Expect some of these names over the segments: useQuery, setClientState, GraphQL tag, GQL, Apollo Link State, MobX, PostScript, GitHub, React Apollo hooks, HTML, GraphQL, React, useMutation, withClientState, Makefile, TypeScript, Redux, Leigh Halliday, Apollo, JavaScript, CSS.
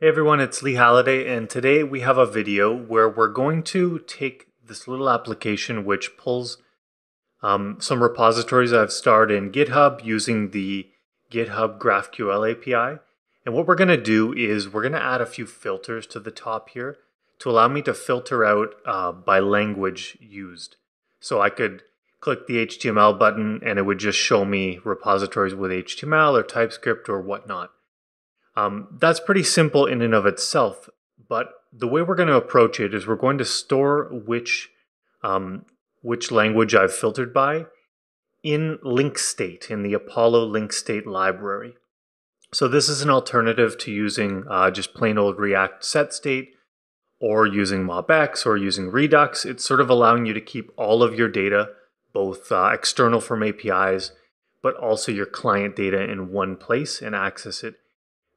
Hey everyone, it's Leigh Halliday, and today we have a video where we're going to take this little application which pulls some repositories I've starred in GitHub using the GitHub GraphQL API. And what we're going to do is we're going to add a few filters to the top here to allow me to filter out by language used. So I could click the HTML button and it would just show me repositories with HTML or TypeScript or whatnot. That's pretty simple in and of itself, but the way we're going to approach it is we're going to store which language I've filtered by in link state, in the Apollo link state library. So this is an alternative to using just plain old React setState or using MobX or using Redux. It's sort of allowing you to keep all of your data, both external from APIs, but also your client data in one place and access it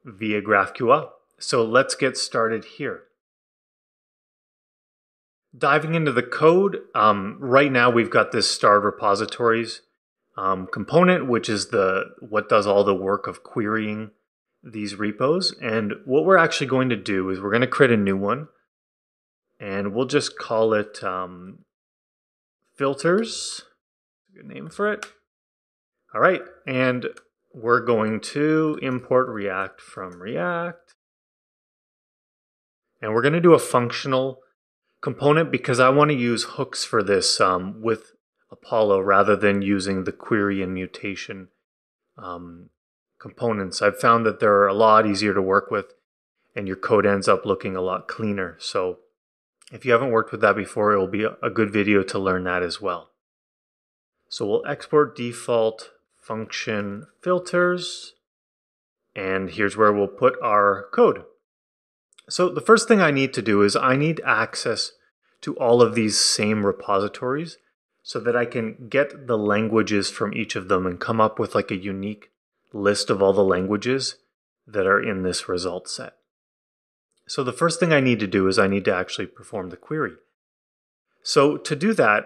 via GraphQL. So let's get started here. Diving into the code, right now we've got this starred repositories component, which is what does all the work of querying these repos. And what we're actually going to do is we're going to create a new one, and we'll just call it filters. Good name for it. All right, and we're going to import React from React. And we're going to do a functional component because I want to use hooks for this with Apollo rather than using the query and mutation components. I've found that they're a lot easier to work with and your code ends up looking a lot cleaner. So if you haven't worked with that before, it will be a good video to learn that as well. So we'll export default function filters, and here's where we'll put our code. So the first thing I need to do is I need access to all of these same repositories so that I can get the languages from each of them and come up with like a unique list of all the languages that are in this result set. So the first thing I need to do is I need to actually perform the query. So to do that,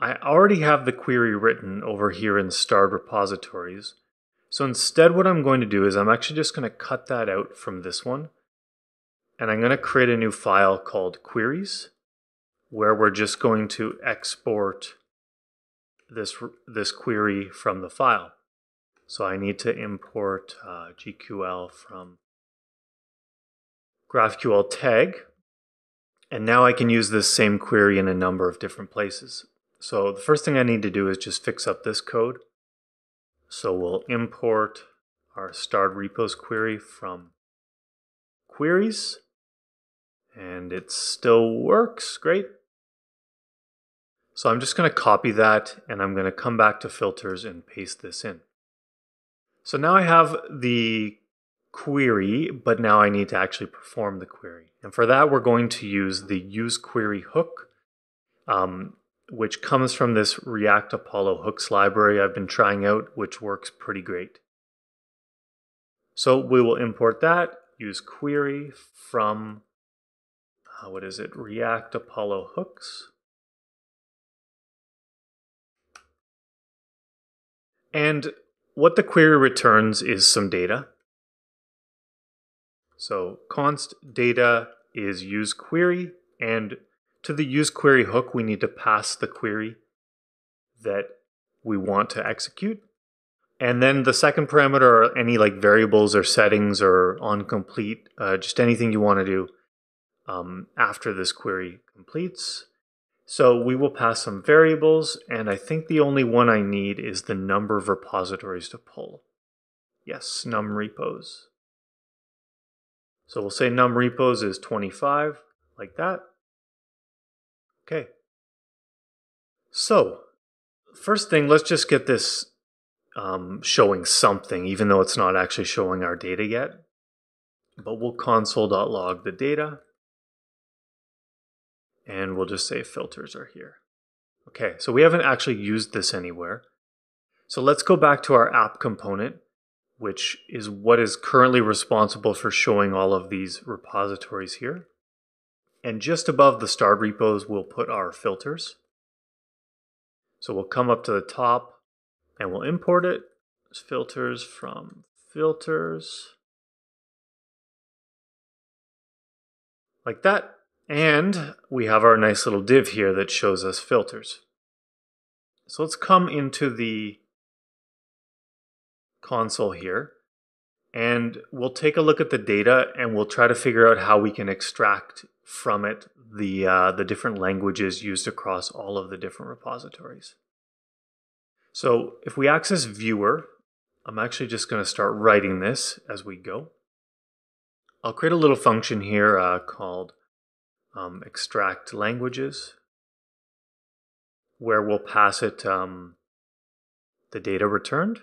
I already have the query written over here in starred repositories. So instead what I'm going to do is I'm actually just going to cut that out from this one. And I'm going to create a new file called queries, where we're just going to export this query from the file. So I need to import GQL from GraphQL tag. And now I can use this same query in a number of different places. So the first thing I need to do is just fix up this code. So we'll import our starred repos query from queries, and it still works great. So I'm just going to copy that, and I'm going to come back to filters and paste this in. So now I have the query, but now I need to actually perform the query. And for that, we're going to use the useQuery hook, which comes from this React Apollo hooks library I've been trying out, which works pretty great. So we will import that, use query from, React Apollo hooks. And what the query returns is some data. So const data is useQuery, and to the useQuery hook, we need to pass the query that we want to execute. And then the second parameter are any like variables or settings or on complete, just anything you want to do after this query completes. So we will pass some variables, and I think the only one I need is the number of repositories to pull. Yes, num repos. So we'll say num repos is 25, like that. Okay, so first thing, let's just get this showing something, even though it's not actually showing our data yet. But we'll console.log the data, and we'll just say filters are here. Okay, so we haven't actually used this anywhere. So let's go back to our app component, which is what is currently responsible for showing all of these repositories here. And just above the starred repos, we'll put our filters. So we'll come up to the top and we'll import it. Filters from filters. like that. And we have our nice little div here that shows us filters. So let's come into the console here, and we'll take a look at the data, and we'll try to figure out how we can extract from it the different languages used across all of the different repositories. So if we access viewer, I'm actually just going to start writing this as we go. I'll create a little function here called extract languages, where we'll pass it the data returned,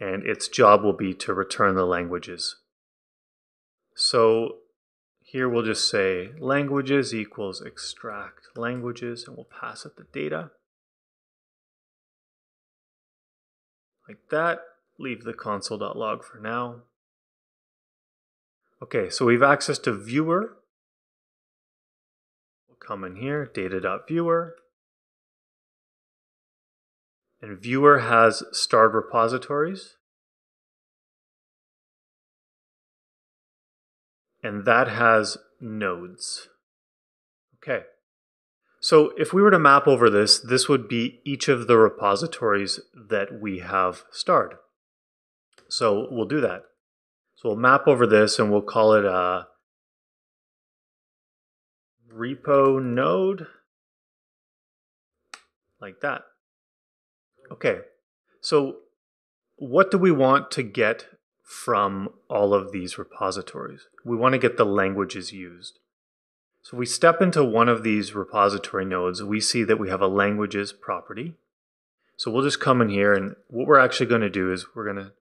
and its job will be to return the languages. So here we'll just say languages equals extract languages, and we'll pass it the data. Like that, leave the console.log for now. Okay, so we've access to viewer. We'll come in here, data.viewer. And viewer has starred repositories. And that has nodes. Okay. So if we were to map over this, this would be each of the repositories that we have starred. So we'll do that. So we'll map over this, and we'll call it a repo node, like that. Okay, so what do we want to get from all of these repositories? We want to get the languages used. So we step into one of these repository nodes. We see that we have a languages property. So we'll just come in here, and what we're actually going to do is we're going to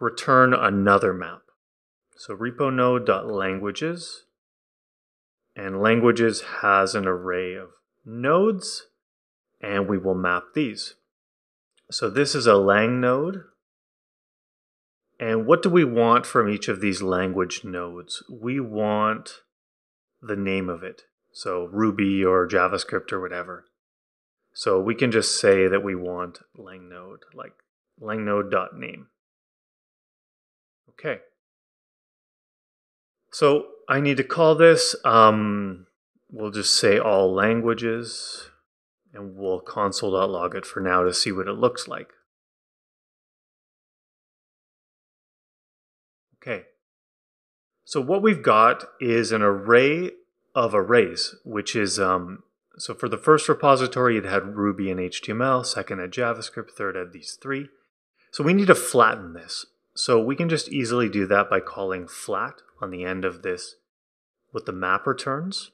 return another map. So repo node.languages, and languages has an array of nodes, and we will map these. So this is a lang node. And what do we want from each of these language nodes? We want the name of it. So Ruby or JavaScript or whatever. So we can just say that we want lang node, like lang node.name. Okay. So I need to call this, we'll just say all languages. And we'll console.log it for now to see what it looks like. Okay. So what we've got is an array of arrays, which is, so for the first repository, it had Ruby and HTML, second had JavaScript, third had these three. So we need to flatten this. So we can just easily do that by calling flat on the end of this, what the map returns.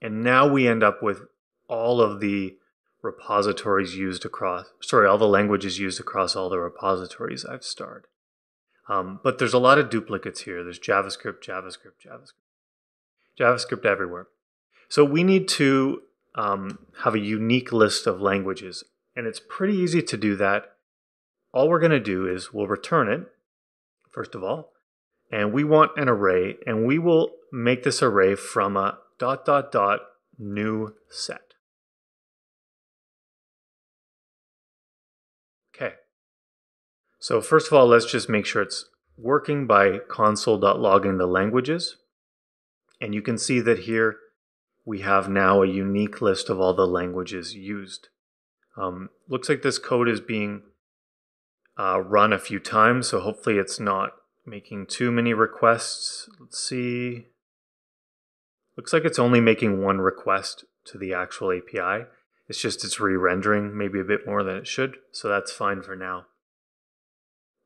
And now we end up with all of the repositories used across, sorry, all the languages used across all the repositories I've starred. But there's a lot of duplicates here. There's JavaScript everywhere. So we need to have a unique list of languages, and it's pretty easy to do that. All we're gonna do is we'll return it, first of all, and we want an array, and we will make this array from a ... new set. Okay. So first of all, let's just make sure it's working by console.logging the languages. And you can see that here we have now a unique list of all the languages used. Looks like this code is being run a few times, so hopefully it's not making too many requests. Let's see. Looks like it's only making one request to the actual API. It's just it's re-rendering maybe a bit more than it should, so that's fine for now.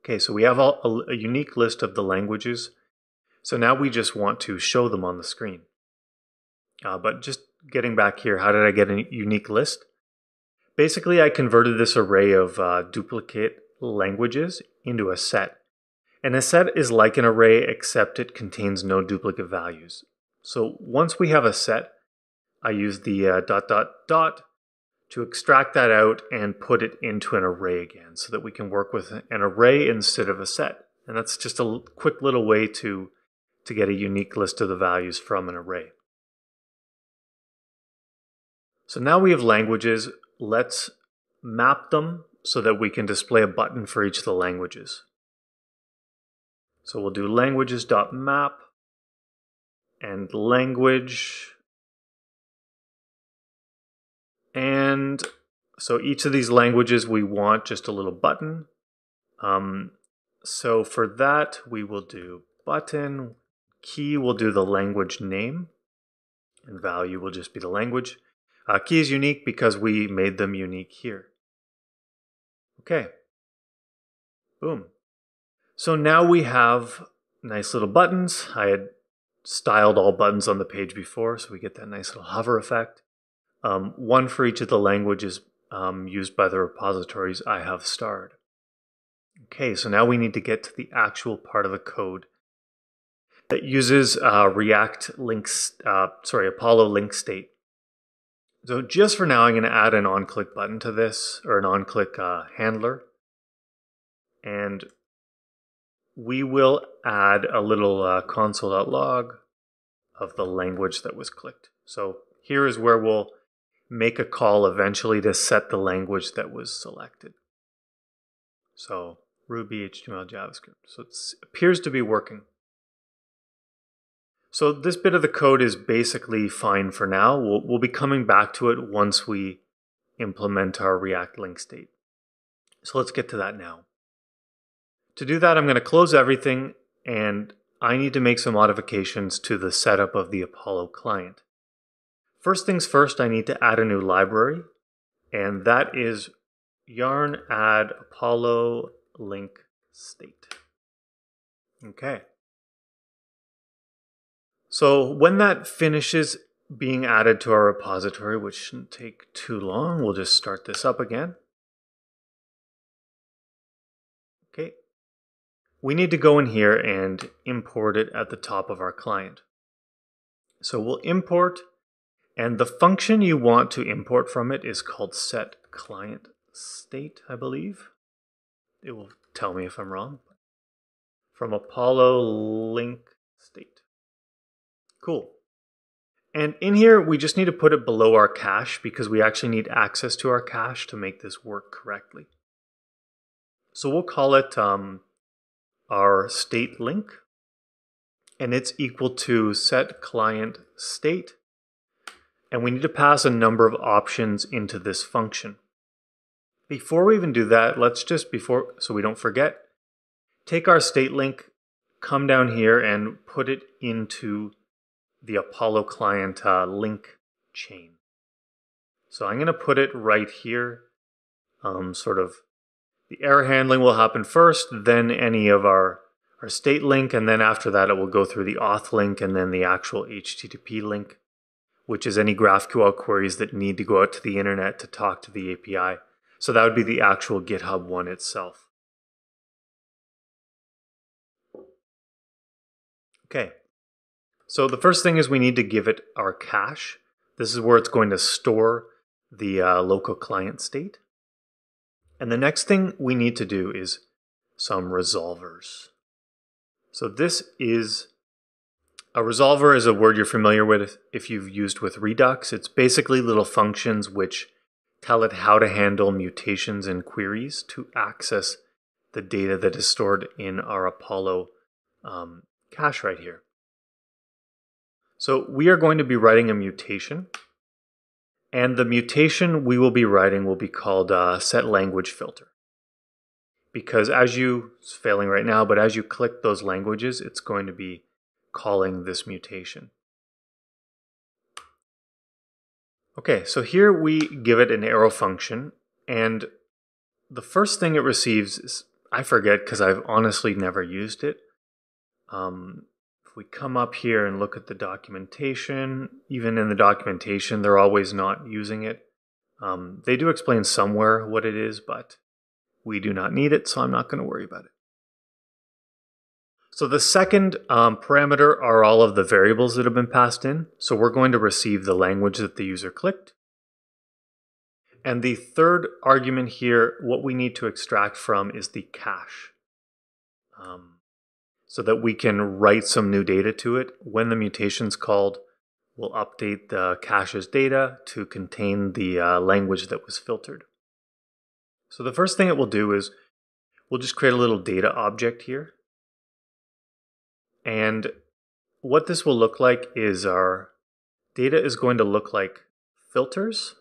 Okay, so we have a unique list of the languages. So now we just want to show them on the screen. But just getting back here, how did I get a unique list? Basically, I converted this array of duplicate languages into a set. And a set is like an array, except it contains no duplicate values. So once we have a set, I use the ... to extract that out and put it into an array again so that we can work with an array instead of a set. And that's just a quick little way to get a unique list of the values from an array. So now we have languages. Let's map them so that we can display a button for each of the languages. So we'll do languages.map. and language. And so each of these languages, we want just a little button. So for that, we will do button. Key will do the language name, and value will just be the language. Key is unique because we made them unique here. Okay. Boom. So now we have nice little buttons. I had styled all buttons on the page before, so we get that nice little hover effect. One for each of the languages used by the repositories I have starred. Okay, so now we need to get to the actual part of the code that uses Apollo Link State. So just for now, I'm going to add an on-click button to this, or an on-click handler. And we will add a little console.log of the language that was clicked. So here is where we'll make a call eventually to set the language that was selected. So Ruby, HTML, JavaScript. So it appears to be working. So this bit of the code is basically fine for now. We'll be coming back to it once we implement our React link state. So let's get to that now. To do that, I'm going to close everything, and I need to make some modifications to the setup of the Apollo client. First things first, I need to add a new library, and that is yarn add Apollo link state. Okay. So when that finishes being added to our repository, which shouldn't take too long, we'll just start this up again. Okay. We need to go in here and import it at the top of our client. So we'll import, and the function you want to import from it is called setClientState, I believe. It will tell me if I'm wrong. From Apollo Link State. Cool. And in here, we just need to put it below our cache because we actually need access to our cache to make this work correctly. So we'll call it our state link, and it's equal to set client state. And we need to pass a number of options into this function. Before we even do that, let's just, so we don't forget, take our state link, come down here and put it into the Apollo client link chain. So I'm going to put it right here. Sort of the error handling will happen first, then any of our state link, and then after that it will go through the auth link and then the actual HTTP link, which is any GraphQL queries that need to go out to the internet to talk to the API. So that would be the actual GitHub one itself. Okay. So the first thing is we need to give it our cache. This is where it's going to store the local client state. And the next thing we need to do is some resolvers. So this is, a resolver is a word you're familiar with if you've used with Redux. It's basically little functions which tell it how to handle mutations and queries to access the data that is stored in our Apollo cache right here. So we are going to be writing a mutation, and the mutation we will be writing will be called setLanguageFilter. Because it's failing right now, but as you click those languages, it's going to be calling this mutation. Okay, so here we give it an arrow function, and the first thing it receives is, I forget because I've honestly never used it. If we come up here and look at the documentation, even in the documentation, they're always not using it. They do explain somewhere what it is, but we do not need it, so I'm not going to worry about it. So the second parameter are all of the variables that have been passed in. So we're going to receive the language that the user clicked. And the third argument here, what we need to extract from is the cache. So that we can write some new data to it. When the mutation's called, we'll update the cache's data to contain the language that was filtered. So the first thing it will do is we'll just create a little data object here. And what this will look like is our data is going to look like filters,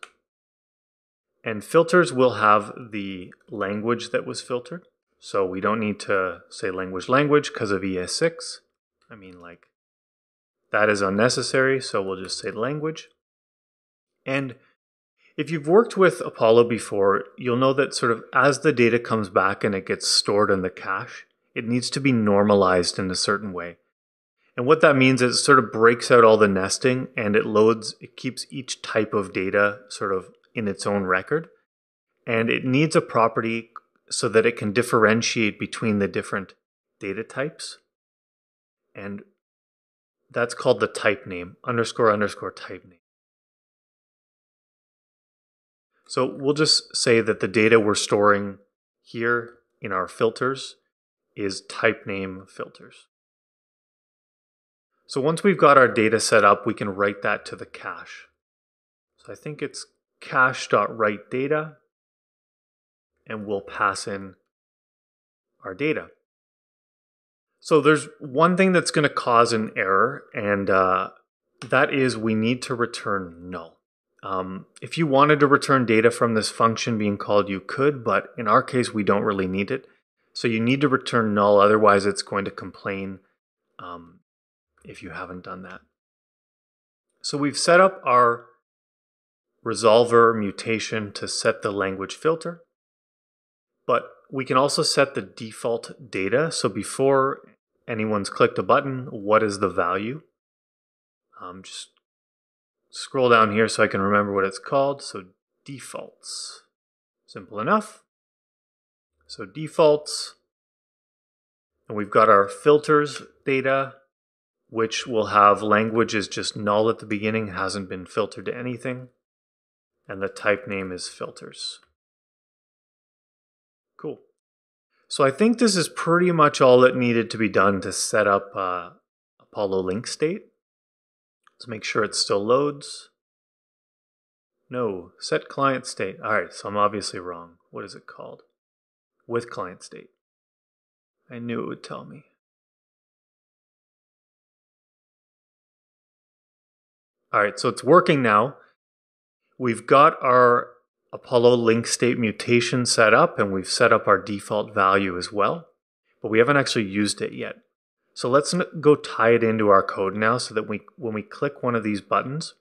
and filters will have the language that was filtered. So we don't need to say language because of ES6. I mean, like, that is unnecessary, so we'll just say language. And if you've worked with Apollo before, you'll know that sort of as the data comes back and it gets stored in the cache, it needs to be normalized in a certain way. And what that means is it sort of breaks out all the nesting and it keeps each type of data sort of in its own record. And it needs a property so that it can differentiate between the different data types. And that's called the type name, __type_name type name. So we'll just say that the data we're storing here in our filters is type name filters. So once we've got our data set up, we can write that to the cache. So I think it's cache.writeData, and we'll pass in our data. So there's one thing that's going to cause an error, and that is we need to return null. If you wanted to return data from this function being called, you could, but in our case, we don't really need it. So you need to return null, otherwise it's going to complain if you haven't done that. So we've set up our resolver mutation to set the language filter, but we can also set the default data. So before anyone's clicked a button, what is the value? Just scroll down here so I can remember what it's called. So defaults, simple enough. So defaults, and we've got our filters data, which will have language is just null at the beginning, hasn't been filtered to anything. And the type name is filters. Cool. So I think this is pretty much all that needed to be done to set up Apollo Link State. Let's make sure it still loads. No, set client state. All right, so I'm obviously wrong. What is it called? With client state. I knew it would tell me. All right, so it's working now. We've got our Apollo Link State mutation set up, and we've set up our default value as well, but we haven't actually used it yet. So let's go tie it into our code now so that when we click one of these buttons,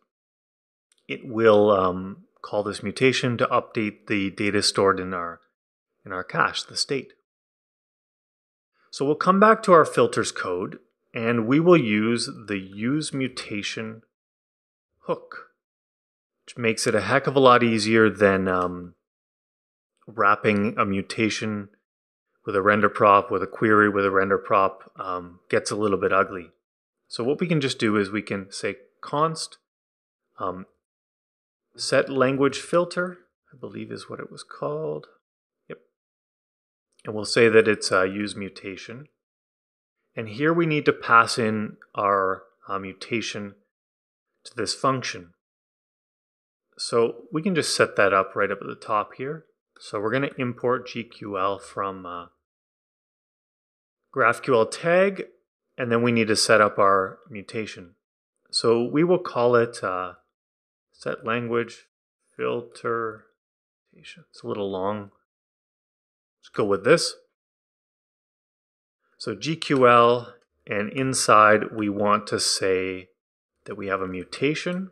it will call this mutation to update the data stored in our cache, the state. So we'll come back to our filters code, and we will use the useMutation hook, which makes it a heck of a lot easier than wrapping a mutation with a render prop, with a query, with a render prop, gets a little bit ugly. So what we can just do is we can say const set language filter, I believe is what it was called. Yep. And we'll say that it's use mutation. And here we need to pass in our mutation to this function. So we can just set that up right up at the top here. So we're going to import GQL from GraphQL tag, and then we need to set up our mutation. So we will call it set language filter. It's a little long. Let's go with this. So GQL, and inside we want to say that we have a mutation,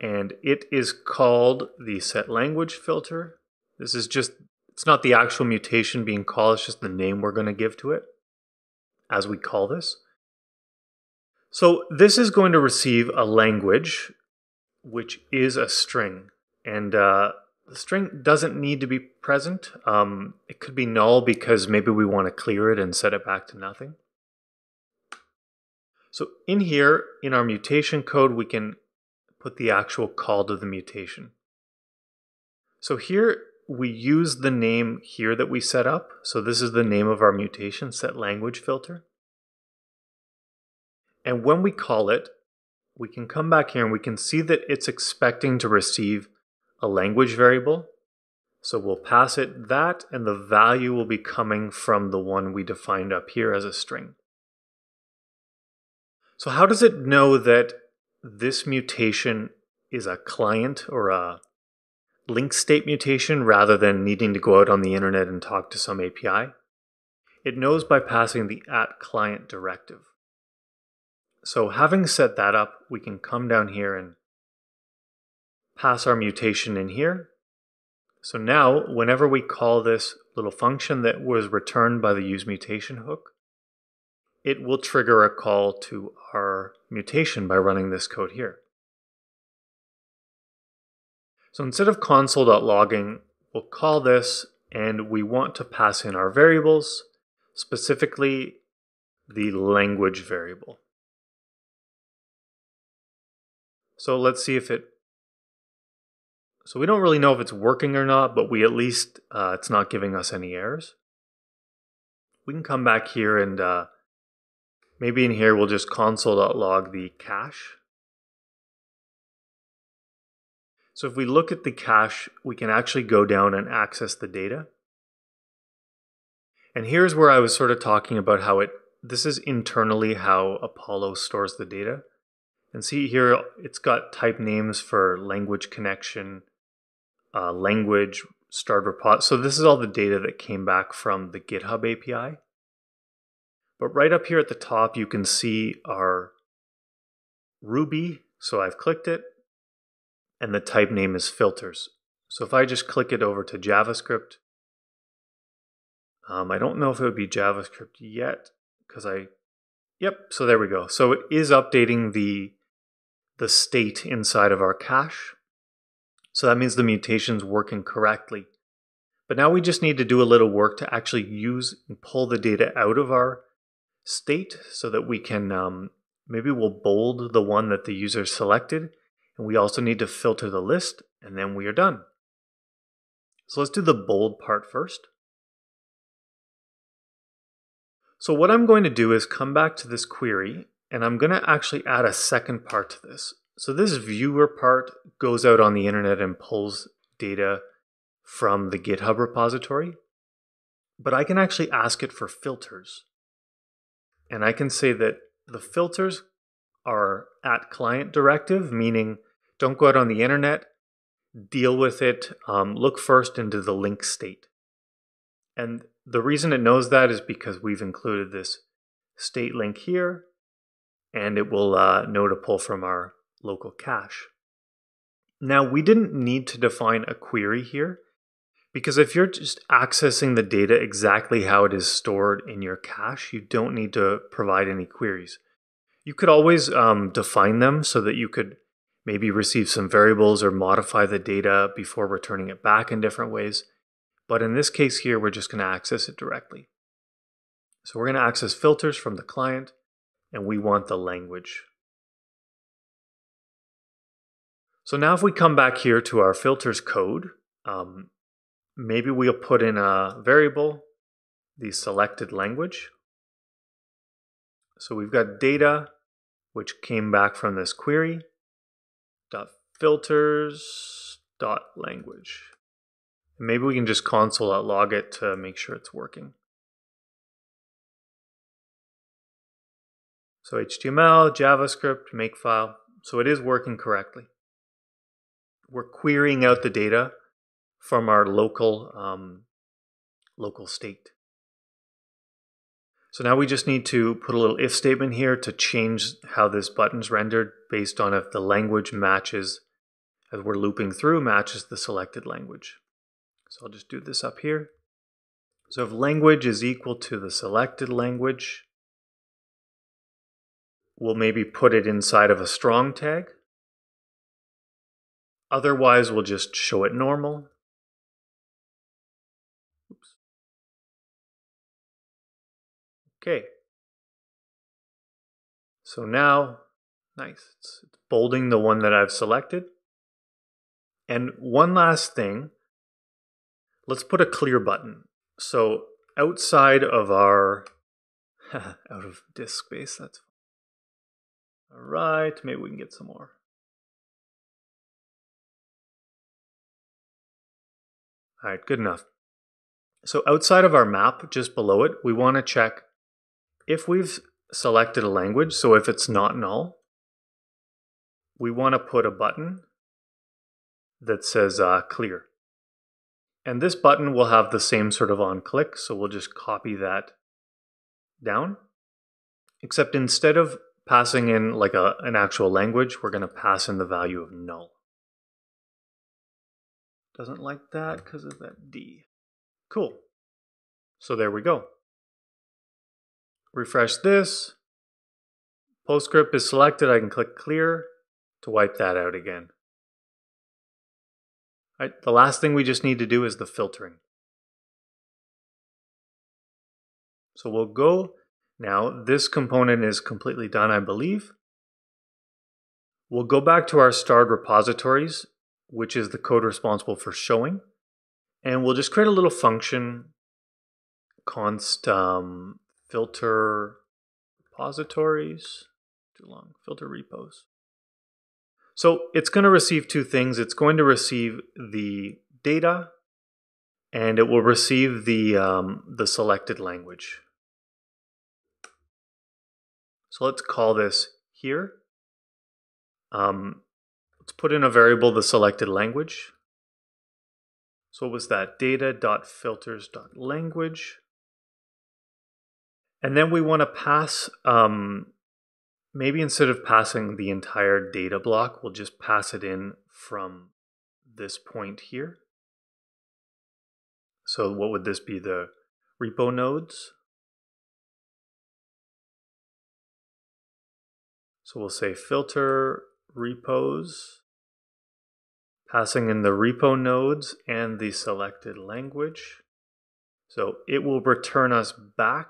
and it is called the set language filter. This is just, it's not the actual mutation being called, it's just the name we're going to give to it as we call this. So this is going to receive a language, which is a string. And the string doesn't need to be present. It could be null because maybe we want to clear it and set it back to nothing. So in here, in our mutation code, we can put the actual call to the mutation. So here we use the name here that we set up. So this is the name of our mutation, set language filter. And when we call it, we can come back here and we can see that it's expecting to receive a language variable. So we'll pass it that, and the value will be coming from the one we defined up here as a string. So how does it know that this mutation is a client or a link state mutation rather than needing to go out on the internet and talk to some API? It knows by passing the @client directive. So having set that up, we can come down here and pass our mutation in here. So now, whenever we call this little function that was returned by the useMutation hook, it will trigger a call to our mutation by running this code here. So instead of console.logging, we'll call this, and we want to pass in our variables, specifically the language variable. So let's see if it, so we don't really know if it's working or not, but we at least, it's not giving us any errors. We can come back here and maybe in here we'll just console.log the cache. So if we look at the cache, we can actually go down and access the data. And here's where I was sort of talking about how this is internally how Apollo stores the data. And see here, it's got type names for language connection, language, starred repository. So this is all the data that came back from the GitHub API. But right up here at the top, you can see our Ruby. So I've clicked it. And the type name is filters. So if I just click it over to JavaScript, I don't know if it would be JavaScript yet, because yep, so there we go. So it is updating the state inside of our cache. So that means the mutation's working correctly. But now we just need to do a little work to actually use and pull the data out of our state so that we can, maybe we'll bold the one that the user selected. And we also need to filter the list, and then we are done. So let's do the bold part first. So what I'm going to do is come back to this query, and I'm going to actually add a second part to this. So this viewer part goes out on the internet and pulls data from the GitHub repository. But I can actually ask it for filters. And I can say that the filters are @client directive, meaning don't go out on the internet, deal with it, look first into the link state. And the reason it knows that is because we've included this state link here, and it will know to pull from our local cache. Now, we didn't need to define a query here, because if you're just accessing the data exactly how it is stored in your cache, you don't need to provide any queries. You could always define them so that you could maybe receive some variables or modify the data before returning it back in different ways. But in this case here, we're just going to access it directly. So we're going to access filters from the client, and we want the language. So now if we come back here to our filters code, maybe we'll put in a variable, the selected language. So we've got data, which came back from this query, .filters.language. And maybe we can just console.log it to make sure it's working. So HTML, JavaScript, makefile. So it is working correctly. We're querying out the data from our local, local state. So now we just need to put a little if statement here to change how this button's rendered based on if the language matches, as we're looping through, matches the selected language. So I'll just do this up here. So if language is equal to the selected language, we'll maybe put it inside of a strong tag. Otherwise, we'll just show it normal. Okay, so now, nice, it's bolding the one that I've selected. And one last thing, let's put a clear button. So outside of our, out of disk space, that's all right, maybe we can get some more. All right, good enough. So outside of our map, just below it, we want to check if we've selected a language, so if it's not null, we want to put a button that says clear. And this button will have the same sort of on-click, so we'll just copy that down. Except instead of passing in like an actual language, we're going to pass in the value of null. Doesn't like that because of that D. Cool. So there we go. Refresh this. PostScript is selected. I can click clear to wipe that out again. All right, the last thing we just need to do is the filtering. So we'll go, now this component is completely done, I believe. We'll go back to our starred repositories, which is the code responsible for showing. And we'll just create a little function, const filter repositories, too long, filter repos. So it's going to receive two things. It's going to receive the data, and it will receive the selected language. So let's call this here. Let's put in a variable, the selected language. So what was that? Data.filters.language. And then we want to pass, maybe instead of passing the entire data block, we'll just pass it in from this point here. So what would this be? The repo nodes. So we'll say filter repos, passing in the repo nodes and the selected language. So it will return us back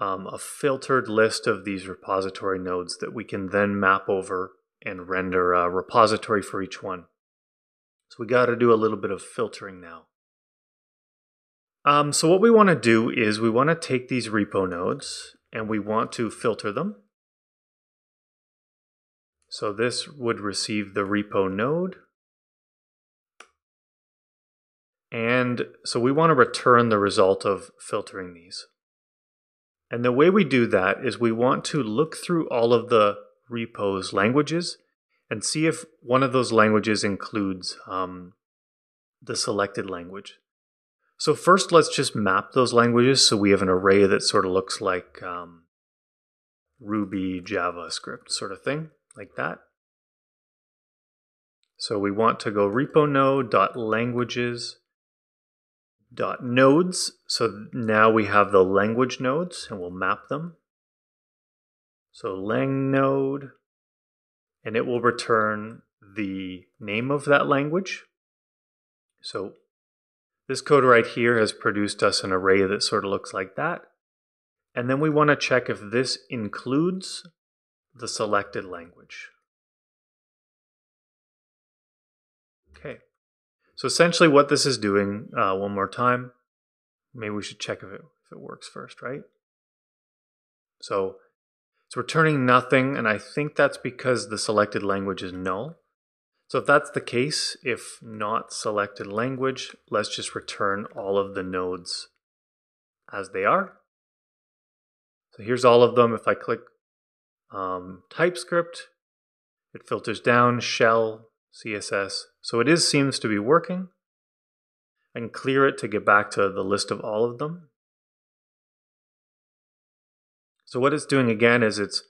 a filtered list of these repository nodes that we can then map over and render a repository for each one. So we got to do a little bit of filtering now. So what we want to do is we want to take these repo nodes and we want to filter them. So this would receive the repo node. And so we want to return the result of filtering these. And the way we do that is we want to look through all of the repos languages and see if one of those languages includes the selected language. So first, let's just map those languages so we have an array that sort of looks like Ruby, JavaScript sort of thing, like that. So we want to go repo node.languages. .nodes, so now we have the language nodes and we'll map them. So lang node, and it will return the name of that language. So this code right here has produced us an array that sort of looks like that. And then we want to check if this includes the selected language. Okay. So essentially what this is doing, one more time, maybe we should check if it works first, right? So it's returning nothing, and I think that's because the selected language is null. So if that's the case, if not selected language, let's just return all of the nodes as they are. So here's all of them. If I click TypeScript, it filters down, shell, CSS. So it seems to be working. I can clear it to get back to the list of all of them. So what it's doing again is it's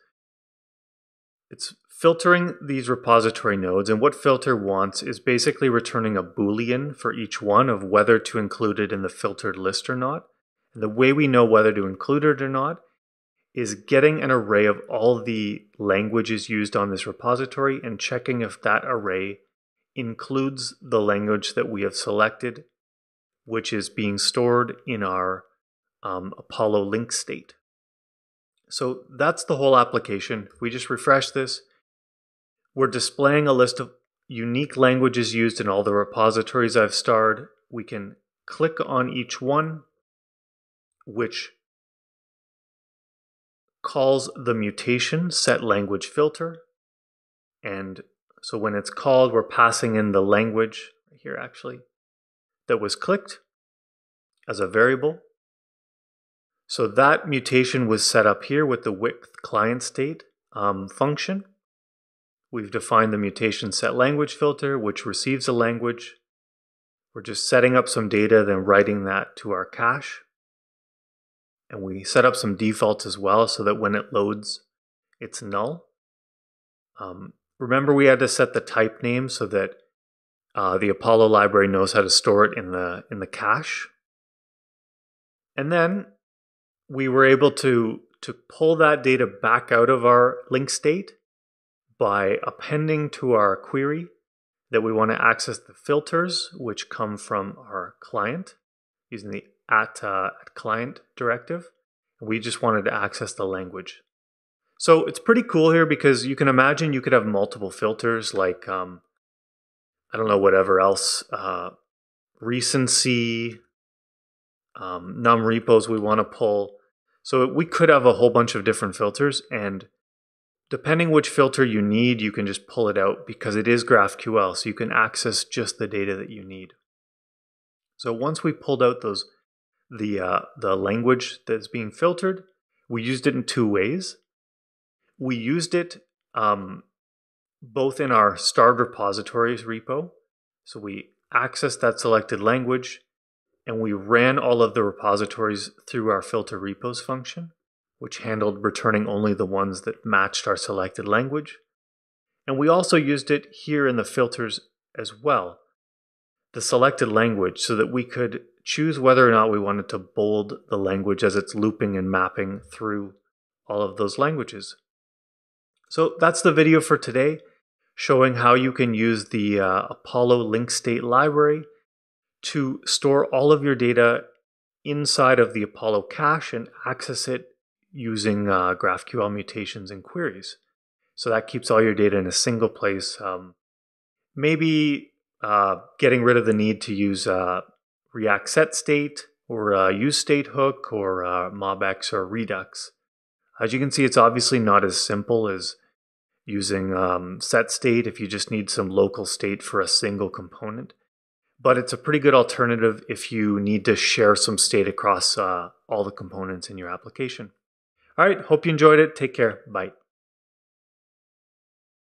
filtering these repository nodes, and what filter wants is basically returning a Boolean for each one of whether to include it in the filtered list or not. And the way we know whether to include it or not is getting an array of all the languages used on this repository and checking if that array includes the language that we have selected, which is being stored in our Apollo link state. So that's the whole application. If we just refresh this, we're displaying a list of unique languages used in all the repositories I've starred. We can click on each one, which calls the mutation setLanguageFilter, and so when it's called, we're passing in the language here actually that was clicked as a variable. So that mutation was set up here with the withClientState function. We've defined the mutation setLanguage filter, which receives a language. We're just setting up some data, then writing that to our cache. And we set up some defaults as well so that when it loads, it's null. Remember, we had to set the type name so that the Apollo library knows how to store it in the cache. And then we were able to pull that data back out of our link state by appending to our query that we want to access the filters, which come from our client using the @client directive. We just wanted to access the language. So it's pretty cool here because you can imagine you could have multiple filters like, I don't know, whatever else, recency, num repos we want to pull. So we could have a whole bunch of different filters, and depending which filter you need, you can just pull it out because it is GraphQL. So you can access just the data that you need. So once we pulled out the language that's being filtered, we used it in two ways. We used it both in our starred repositories repo. So we accessed that selected language and we ran all of the repositories through our filter repos function, which handled returning only the ones that matched our selected language. And we also used it here in the filters as well, the selected language, so that we could choose whether or not we wanted to bold the language as it's looping and mapping through all of those languages. So that's the video for today, showing how you can use the Apollo Link State library to store all of your data inside of the Apollo cache and access it using GraphQL mutations and queries. So that keeps all your data in a single place, maybe getting rid of the need to use React setState or useState hook or MobX or Redux. As you can see, it's obviously not as simple as using setState if you just need some local state for a single component, but it's a pretty good alternative if you need to share some state across all the components in your application. All right, hope you enjoyed it. Take care. Bye.